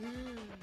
What?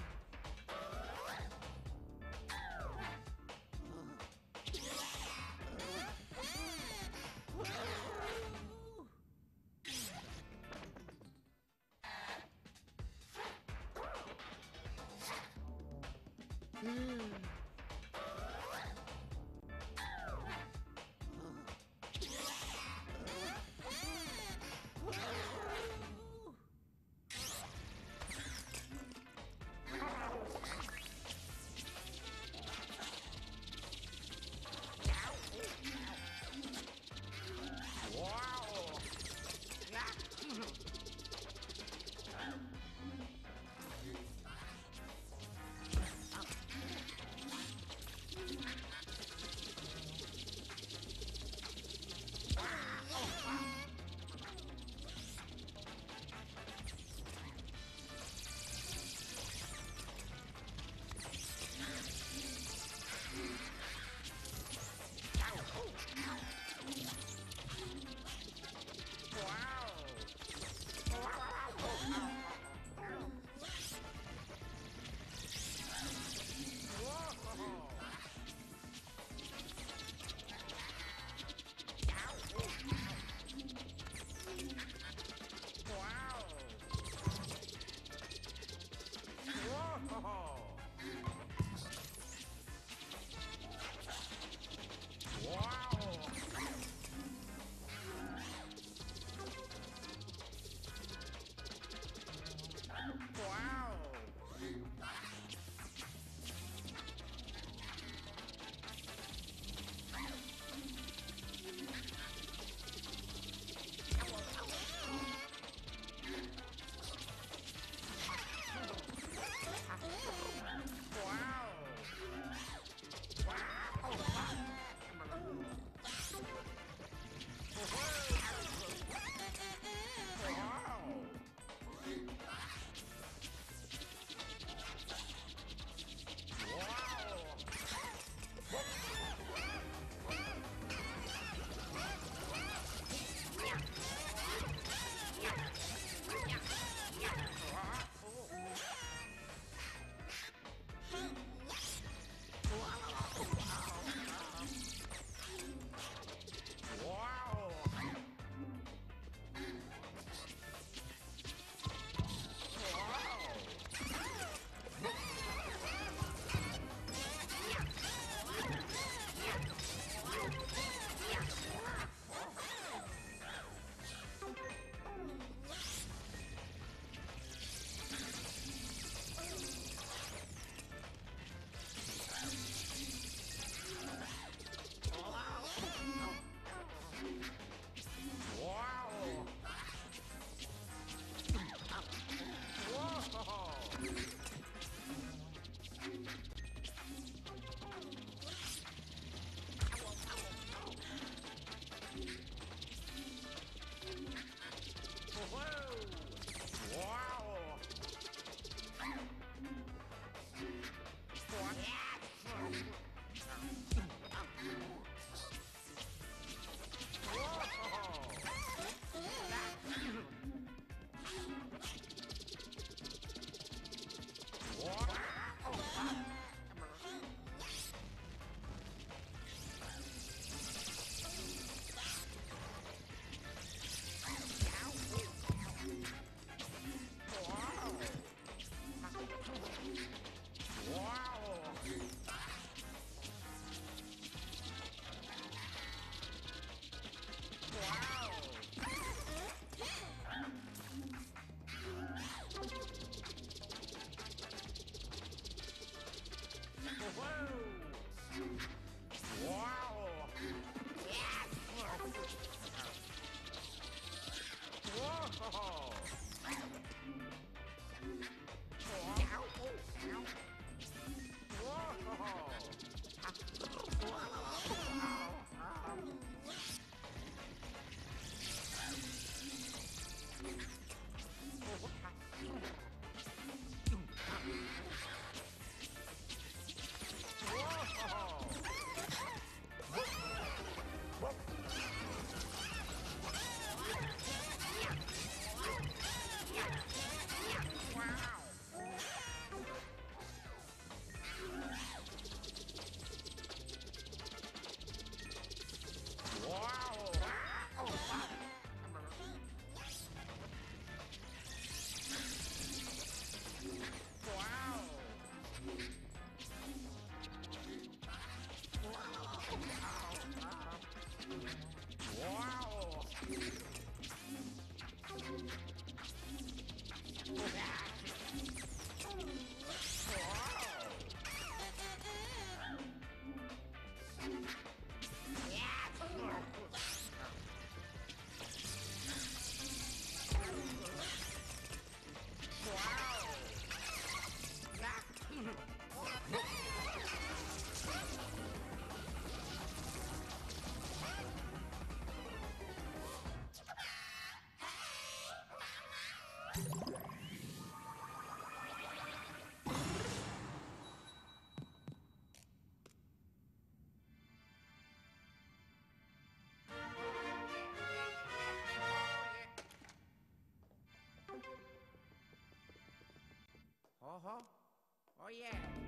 Oh yeah.